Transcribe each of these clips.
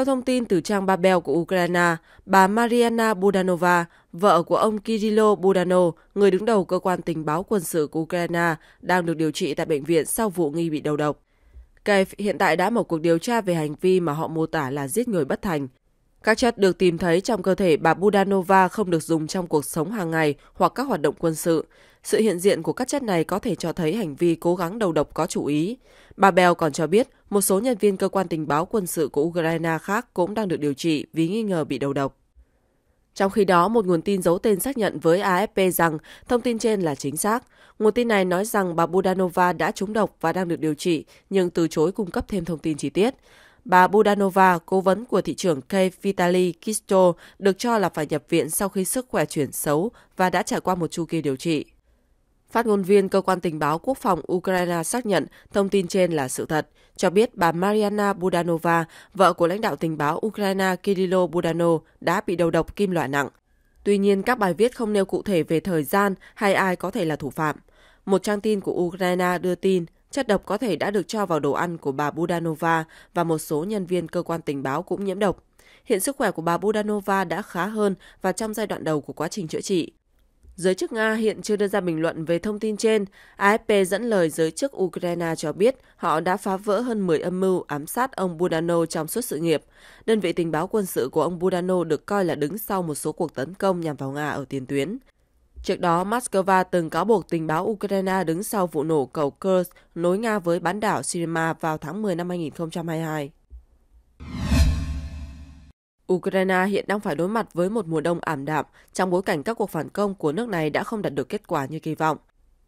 Theo thông tin từ trang Babel của Ukraine, bà Marianna Budanova, vợ của ông Kyrylo Budanov, người đứng đầu cơ quan tình báo quân sự của Ukraine, đang được điều trị tại bệnh viện sau vụ nghi bị đầu độc. Kiev hiện tại đã mở cuộc điều tra về hành vi mà họ mô tả là giết người bất thành. Các chất được tìm thấy trong cơ thể bà Budanova không được dùng trong cuộc sống hàng ngày hoặc các hoạt động quân sự. Sự hiện diện của các chất này có thể cho thấy hành vi cố gắng đầu độc có chủ ý. Bà Bell còn cho biết một số nhân viên cơ quan tình báo quân sự của Ukraine khác cũng đang được điều trị vì nghi ngờ bị đầu độc. Trong khi đó, một nguồn tin giấu tên xác nhận với AFP rằng thông tin trên là chính xác. Nguồn tin này nói rằng bà Budanova đã trúng độc và đang được điều trị, nhưng từ chối cung cấp thêm thông tin chi tiết. Bà Budanova, cố vấn của thị trưởng Kiev Vitali Kisto, được cho là phải nhập viện sau khi sức khỏe chuyển xấu và đã trải qua một chu kỳ điều trị. Phát ngôn viên Cơ quan Tình báo Quốc phòng Ukraine xác nhận thông tin trên là sự thật, cho biết bà Marianna Budanova, vợ của lãnh đạo tình báo Ukraine Kyrylo Budanov, đã bị đầu độc kim loại nặng. Tuy nhiên, các bài viết không nêu cụ thể về thời gian hay ai có thể là thủ phạm. Một trang tin của Ukraine đưa tin, chất độc có thể đã được cho vào đồ ăn của bà Budanova và một số nhân viên cơ quan tình báo cũng nhiễm độc. Hiện sức khỏe của bà Budanova đã khá hơn và trong giai đoạn đầu của quá trình chữa trị. Giới chức Nga hiện chưa đưa ra bình luận về thông tin trên. AFP dẫn lời giới chức Ukraine cho biết họ đã phá vỡ hơn 10 âm mưu ám sát ông Budanov trong suốt sự nghiệp. Đơn vị tình báo quân sự của ông Budanov được coi là đứng sau một số cuộc tấn công nhằm vào Nga ở tiền tuyến. Trước đó, Moscow từng cáo buộc tình báo Ukraine đứng sau vụ nổ cầu Kursk nối Nga với bán đảo Crimea vào tháng 10 năm 2022. Ukraine hiện đang phải đối mặt với một mùa đông ảm đạm trong bối cảnh các cuộc phản công của nước này đã không đạt được kết quả như kỳ vọng.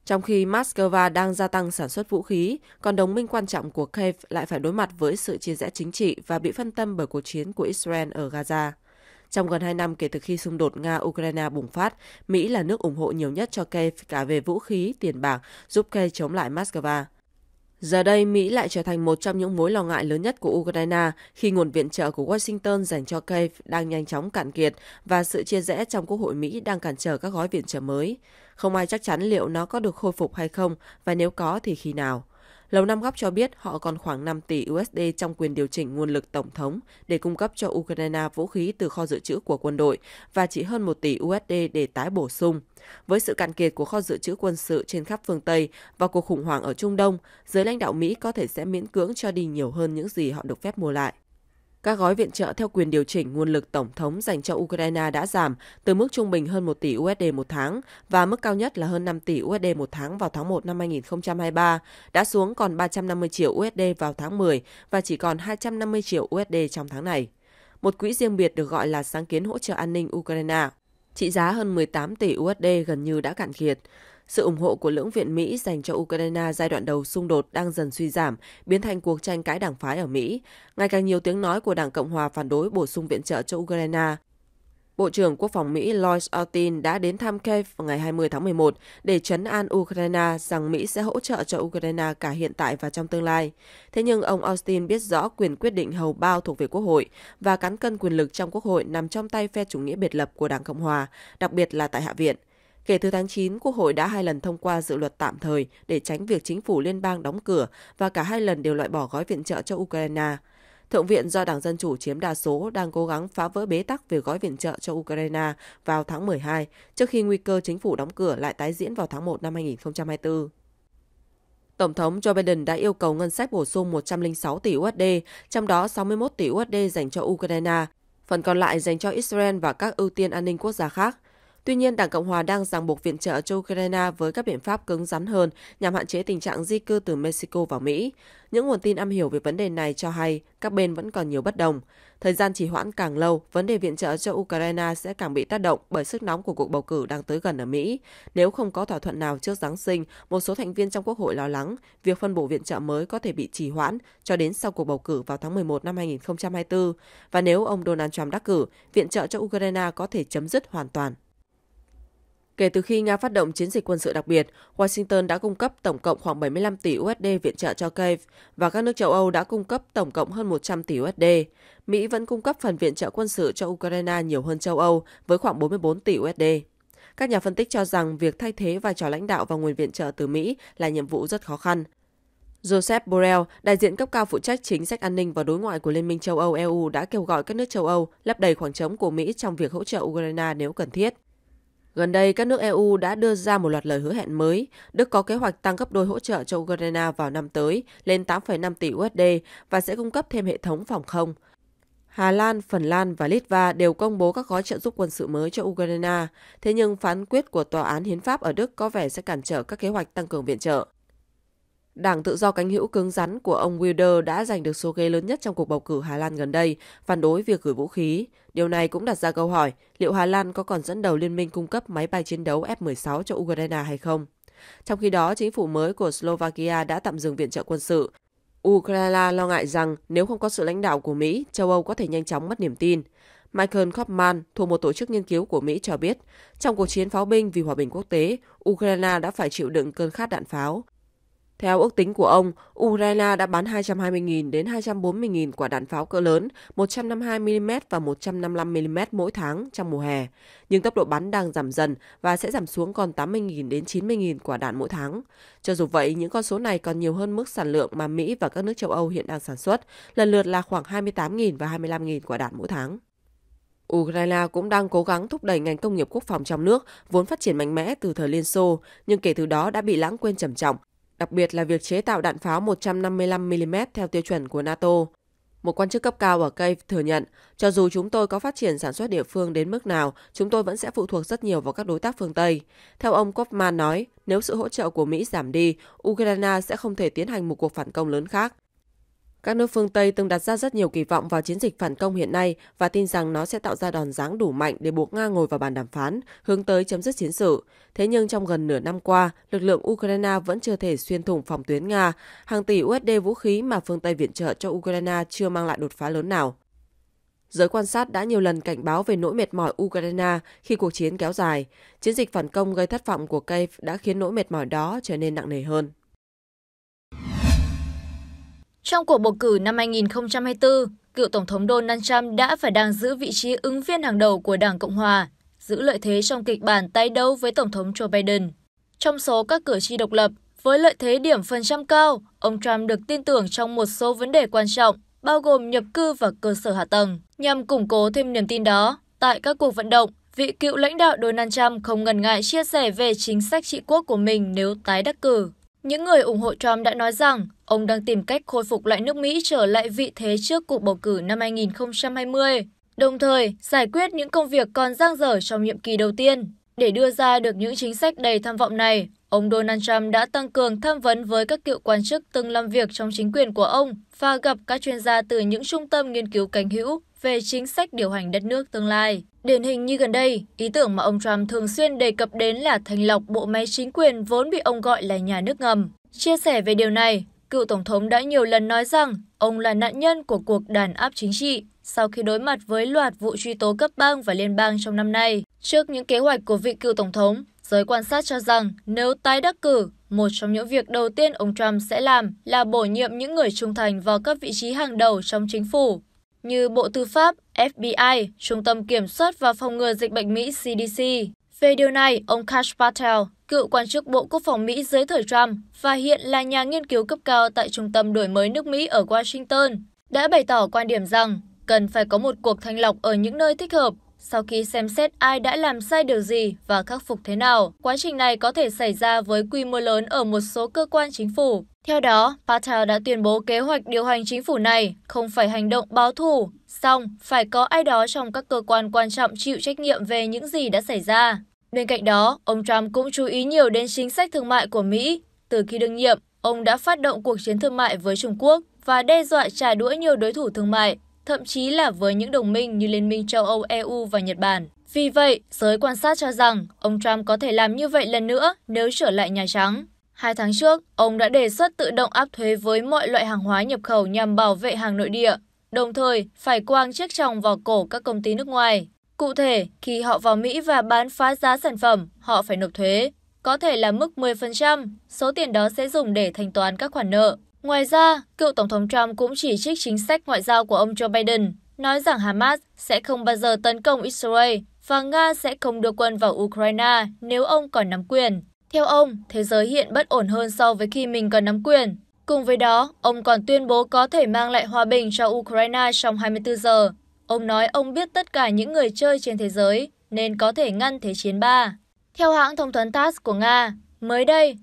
Trong khi Moscow đang gia tăng sản xuất vũ khí, còn đồng minh quan trọng của Kiev lại phải đối mặt với sự chia rẽ chính trị và bị phân tâm bởi cuộc chiến của Israel ở Gaza. Trong gần 2 năm kể từ khi xung đột Nga-Ukraine bùng phát, Mỹ là nước ủng hộ nhiều nhất cho Kiev cả về vũ khí, tiền bạc, giúp Kiev chống lại Moscow. Giờ đây, Mỹ lại trở thành một trong những mối lo ngại lớn nhất của Ukraine khi nguồn viện trợ của Washington dành cho Kiev đang nhanh chóng cạn kiệt và sự chia rẽ trong Quốc hội Mỹ đang cản trở các gói viện trợ mới. Không ai chắc chắn liệu nó có được khôi phục hay không và nếu có thì khi nào. Lầu Năm Góc cho biết họ còn khoảng 5 tỷ USD trong quyền điều chỉnh nguồn lực tổng thống để cung cấp cho Ukraine vũ khí từ kho dự trữ của quân đội và chỉ hơn 1 tỷ USD để tái bổ sung. Với sự cạn kiệt của kho dự trữ quân sự trên khắp phương Tây và cuộc khủng hoảng ở Trung Đông, giới lãnh đạo Mỹ có thể sẽ miễn cưỡng cho đi nhiều hơn những gì họ được phép mua lại. Các gói viện trợ theo quyền điều chỉnh nguồn lực tổng thống dành cho Ukraine đã giảm từ mức trung bình hơn 1 tỷ USD một tháng và mức cao nhất là hơn 5 tỷ USD một tháng vào tháng 1 năm 2023, đã xuống còn 350 triệu USD vào tháng 10 và chỉ còn 250 triệu USD trong tháng này. Một quỹ riêng biệt được gọi là sáng kiến hỗ trợ an ninh Ukraine, trị giá hơn 18 tỷ USD gần như đã cạn kiệt. Sự ủng hộ của lưỡng viện Mỹ dành cho Ukraine giai đoạn đầu xung đột đang dần suy giảm, biến thành cuộc tranh cãi đảng phái ở Mỹ. Ngày càng nhiều tiếng nói của Đảng Cộng hòa phản đối bổ sung viện trợ cho Ukraine. Bộ trưởng Quốc phòng Mỹ Lloyd Austin đã đến thăm Kiev vào ngày 20 tháng 11 để trấn an Ukraine rằng Mỹ sẽ hỗ trợ cho Ukraine cả hiện tại và trong tương lai. Thế nhưng ông Austin biết rõ quyền quyết định hầu bao thuộc về Quốc hội và cán cân quyền lực trong Quốc hội nằm trong tay phe chủ nghĩa biệt lập của Đảng Cộng hòa, đặc biệt là tại Hạ viện. Kể từ tháng 9, Quốc hội đã 2 lần thông qua dự luật tạm thời để tránh việc chính phủ liên bang đóng cửa và cả 2 lần đều loại bỏ gói viện trợ cho Ukraine. Thượng viện do Đảng Dân Chủ chiếm đa số đang cố gắng phá vỡ bế tắc về gói viện trợ cho Ukraine vào tháng 12, trước khi nguy cơ chính phủ đóng cửa lại tái diễn vào tháng 1 năm 2024. Tổng thống Joe Biden đã yêu cầu ngân sách bổ sung 106 tỷ USD, trong đó 61 tỷ USD dành cho Ukraine, phần còn lại dành cho Israel và các ưu tiên an ninh quốc gia khác. Tuy nhiên, Đảng Cộng hòa đang ràng buộc viện trợ cho Ukraine với các biện pháp cứng rắn hơn nhằm hạn chế tình trạng di cư từ Mexico vào Mỹ. Những nguồn tin am hiểu về vấn đề này cho hay các bên vẫn còn nhiều bất đồng. Thời gian trì hoãn càng lâu, vấn đề viện trợ cho Ukraine sẽ càng bị tác động bởi sức nóng của cuộc bầu cử đang tới gần ở Mỹ. Nếu không có thỏa thuận nào trước Giáng sinh, một số thành viên trong Quốc hội lo lắng việc phân bổ viện trợ mới có thể bị trì hoãn cho đến sau cuộc bầu cử vào tháng 11 năm 2024. Và nếu ông Donald Trump đắc cử, viện trợ cho Ukraine có thể chấm dứt hoàn toàn. Kể từ khi Nga phát động chiến dịch quân sự đặc biệt, Washington đã cung cấp tổng cộng khoảng 75 tỷ USD viện trợ cho Kiev và các nước châu Âu đã cung cấp tổng cộng hơn 100 tỷ USD. Mỹ vẫn cung cấp phần viện trợ quân sự cho Ukraine nhiều hơn châu Âu với khoảng 44 tỷ USD. Các nhà phân tích cho rằng việc thay thế vai trò lãnh đạo và nguồn viện trợ từ Mỹ là nhiệm vụ rất khó khăn. Joseph Borrell, đại diện cấp cao phụ trách chính sách an ninh và đối ngoại của Liên minh châu Âu EU đã kêu gọi các nước châu Âu lấp đầy khoảng trống của Mỹ trong việc hỗ trợ Ukraine nếu cần thiết. Gần đây, các nước EU đã đưa ra một loạt lời hứa hẹn mới. Đức có kế hoạch tăng gấp đôi hỗ trợ cho Ukraine vào năm tới lên 8,5 tỷ USD và sẽ cung cấp thêm hệ thống phòng không. Hà Lan, Phần Lan và Litva đều công bố các gói trợ giúp quân sự mới cho Ukraine, thế nhưng phán quyết của Tòa án Hiến pháp ở Đức có vẻ sẽ cản trở các kế hoạch tăng cường viện trợ. Đảng tự do cánh hữu cứng rắn của ông Wilder đã giành được số ghế lớn nhất trong cuộc bầu cử Hà Lan gần đây, phản đối việc gửi vũ khí. Điều này cũng đặt ra câu hỏi liệu Hà Lan có còn dẫn đầu liên minh cung cấp máy bay chiến đấu F-16 cho Ukraine hay không. Trong khi đó, chính phủ mới của Slovakia đã tạm dừng viện trợ quân sự. Ukraine lo ngại rằng nếu không có sự lãnh đạo của Mỹ, châu Âu có thể nhanh chóng mất niềm tin. Michael Koppmann thuộc một tổ chức nghiên cứu của Mỹ cho biết, trong cuộc chiến pháo binh vì hòa bình quốc tế, Ukraine đã phải chịu đựng cơn khát đạn pháo. Theo ước tính của ông, Ukraine đã bán 220.000 đến 240.000 quả đạn pháo cỡ lớn 152mm và 155mm mỗi tháng trong mùa hè, nhưng tốc độ bắn đang giảm dần và sẽ giảm xuống còn 80.000 đến 90.000 quả đạn mỗi tháng. Cho dù vậy, những con số này còn nhiều hơn mức sản lượng mà Mỹ và các nước châu Âu hiện đang sản xuất, lần lượt là khoảng 28.000 và 25.000 quả đạn mỗi tháng. Ukraine cũng đang cố gắng thúc đẩy ngành công nghiệp quốc phòng trong nước, vốn phát triển mạnh mẽ từ thời Liên Xô, nhưng kể từ đó đã bị lãng quên trầm trọng, đặc biệt là việc chế tạo đạn pháo 155mm theo tiêu chuẩn của NATO. Một quan chức cấp cao ở Kiev thừa nhận, cho dù chúng tôi có phát triển sản xuất địa phương đến mức nào, chúng tôi vẫn sẽ phụ thuộc rất nhiều vào các đối tác phương Tây. Theo ông Kofman nói, nếu sự hỗ trợ của Mỹ giảm đi, Ukraine sẽ không thể tiến hành một cuộc phản công lớn khác. Các nước phương Tây từng đặt ra rất nhiều kỳ vọng vào chiến dịch phản công hiện nay và tin rằng nó sẽ tạo ra đòn giáng đủ mạnh để buộc Nga ngồi vào bàn đàm phán, hướng tới chấm dứt chiến sự. Thế nhưng trong gần nửa năm qua, lực lượng Ukraine vẫn chưa thể xuyên thủng phòng tuyến Nga. Hàng tỷ USD vũ khí mà phương Tây viện trợ cho Ukraine chưa mang lại đột phá lớn nào. Giới quan sát đã nhiều lần cảnh báo về nỗi mệt mỏi Ukraine khi cuộc chiến kéo dài. Chiến dịch phản công gây thất vọng của Kiev đã khiến nỗi mệt mỏi đó trở nên nặng nề hơn. Trong cuộc bầu cử năm 2024, cựu Tổng thống Donald Trump đã và đang giữ vị trí ứng viên hàng đầu của Đảng Cộng Hòa, giữ lợi thế trong kịch bản tay đấu với Tổng thống Joe Biden. Trong số các cử tri độc lập, với lợi thế điểm phần trăm cao, ông Trump được tin tưởng trong một số vấn đề quan trọng, bao gồm nhập cư và cơ sở hạ tầng. Nhằm củng cố thêm niềm tin đó, tại các cuộc vận động, vị cựu lãnh đạo Donald Trump không ngần ngại chia sẻ về chính sách trị quốc của mình nếu tái đắc cử. Những người ủng hộ Trump đã nói rằng ông đang tìm cách khôi phục lại nước Mỹ trở lại vị thế trước cuộc bầu cử năm 2020, đồng thời giải quyết những công việc còn dang dở trong nhiệm kỳ đầu tiên. Để đưa ra được những chính sách đầy tham vọng này, ông Donald Trump đã tăng cường tham vấn với các cựu quan chức từng làm việc trong chính quyền của ông và gặp các chuyên gia từ những trung tâm nghiên cứu cánh hữu về chính sách điều hành đất nước tương lai. Điển hình như gần đây, ý tưởng mà ông Trump thường xuyên đề cập đến là thanh lọc bộ máy chính quyền vốn bị ông gọi là nhà nước ngầm. Chia sẻ về điều này, cựu Tổng thống đã nhiều lần nói rằng ông là nạn nhân của cuộc đàn áp chính trị sau khi đối mặt với loạt vụ truy tố cấp bang và liên bang trong năm nay. Trước những kế hoạch của vị cựu Tổng thống, giới quan sát cho rằng nếu tái đắc cử, một trong những việc đầu tiên ông Trump sẽ làm là bổ nhiệm những người trung thành vào các vị trí hàng đầu trong chính phủ, như Bộ Tư pháp, FBI, Trung tâm Kiểm soát và Phòng ngừa Dịch bệnh Mỹ CDC. Về điều này, ông Kash Patel, cựu quan chức Bộ Quốc phòng Mỹ dưới thời Trump và hiện là nhà nghiên cứu cấp cao tại Trung tâm Đổi mới nước Mỹ ở Washington, đã bày tỏ quan điểm rằng cần phải có một cuộc thanh lọc ở những nơi thích hợp sau khi xem xét ai đã làm sai điều gì và khắc phục thế nào. Quá trình này có thể xảy ra với quy mô lớn ở một số cơ quan chính phủ. Theo đó, Patel đã tuyên bố kế hoạch điều hành chính phủ này không phải hành động báo thù, song phải có ai đó trong các cơ quan quan trọng chịu trách nhiệm về những gì đã xảy ra. Bên cạnh đó, ông Trump cũng chú ý nhiều đến chính sách thương mại của Mỹ. Từ khi đương nhiệm, ông đã phát động cuộc chiến thương mại với Trung Quốc và đe dọa trả đũa nhiều đối thủ thương mại, thậm chí là với những đồng minh như Liên minh châu Âu, EU và Nhật Bản. Vì vậy, giới quan sát cho rằng ông Trump có thể làm như vậy lần nữa nếu trở lại Nhà Trắng. 2 tháng trước, ông đã đề xuất tự động áp thuế với mọi loại hàng hóa nhập khẩu nhằm bảo vệ hàng nội địa, đồng thời phải quàng chiếc tròng vào cổ các công ty nước ngoài. Cụ thể, khi họ vào Mỹ và bán phá giá sản phẩm, họ phải nộp thuế, có thể là mức 10%, số tiền đó sẽ dùng để thanh toán các khoản nợ. Ngoài ra, cựu Tổng thống Trump cũng chỉ trích chính sách ngoại giao của ông Joe Biden, nói rằng Hamas sẽ không bao giờ tấn công Israel và Nga sẽ không đưa quân vào Ukraine nếu ông còn nắm quyền. Theo ông, thế giới hiện bất ổn hơn so với khi mình còn nắm quyền. Cùng với đó, ông còn tuyên bố có thể mang lại hòa bình cho Ukraine trong 24 giờ. Ông nói ông biết tất cả những người chơi trên thế giới nên có thể ngăn thế chiến 3. Theo hãng thông tấn TASS của Nga, mới đây,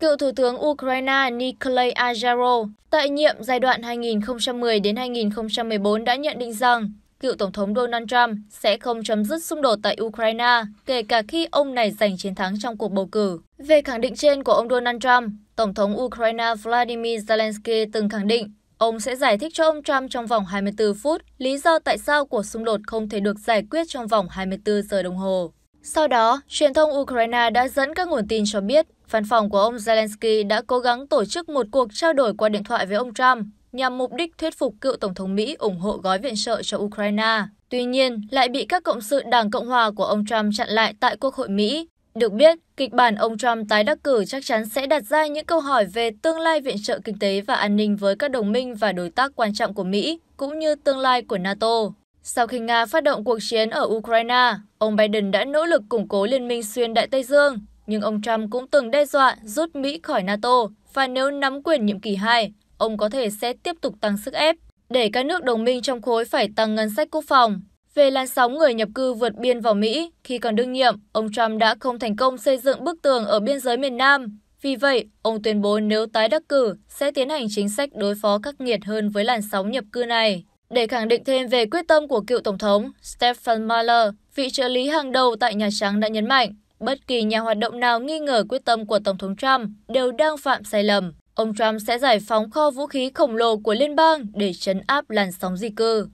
cựu Thủ tướng Ukraine Nikolai Azarov tại nhiệm giai đoạn 2010 đến 2014 đã nhận định rằng cựu Tổng thống Donald Trump sẽ không chấm dứt xung đột tại Ukraine, kể cả khi ông này giành chiến thắng trong cuộc bầu cử. Về khẳng định trên của ông Donald Trump, Tổng thống Ukraine Vladimir Zelensky từng khẳng định ông sẽ giải thích cho ông Trump trong vòng 24 phút lý do tại sao cuộc xung đột không thể được giải quyết trong vòng 24 giờ đồng hồ. Sau đó, truyền thông Ukraine đã dẫn các nguồn tin cho biết văn phòng của ông Zelensky đã cố gắng tổ chức một cuộc trao đổi qua điện thoại với ông Trump nhằm mục đích thuyết phục cựu Tổng thống Mỹ ủng hộ gói viện trợ cho Ukraine. Tuy nhiên, lại bị các cộng sự Đảng Cộng hòa của ông Trump chặn lại tại Quốc hội Mỹ. Được biết, kịch bản ông Trump tái đắc cử chắc chắn sẽ đặt ra những câu hỏi về tương lai viện trợ kinh tế và an ninh với các đồng minh và đối tác quan trọng của Mỹ, cũng như tương lai của NATO. Sau khi Nga phát động cuộc chiến ở Ukraine, ông Biden đã nỗ lực củng cố liên minh xuyên Đại Tây Dương, nhưng ông Trump cũng từng đe dọa rút Mỹ khỏi NATO và nếu nắm quyền nhiệm kỳ 2, ông có thể sẽ tiếp tục tăng sức ép để các nước đồng minh trong khối phải tăng ngân sách quốc phòng. Về làn sóng người nhập cư vượt biên vào Mỹ, khi còn đương nhiệm, ông Trump đã không thành công xây dựng bức tường ở biên giới miền Nam. Vì vậy, ông tuyên bố nếu tái đắc cử sẽ tiến hành chính sách đối phó khắc nghiệt hơn với làn sóng nhập cư này. Để khẳng định thêm về quyết tâm của cựu Tổng thống, Stefan Mahler, vị trợ lý hàng đầu tại Nhà Trắng đã nhấn mạnh, bất kỳ nhà hoạt động nào nghi ngờ quyết tâm của Tổng thống Trump đều đang phạm sai lầm. Ông Trump sẽ giải phóng kho vũ khí khổng lồ của liên bang để trấn áp làn sóng di cư.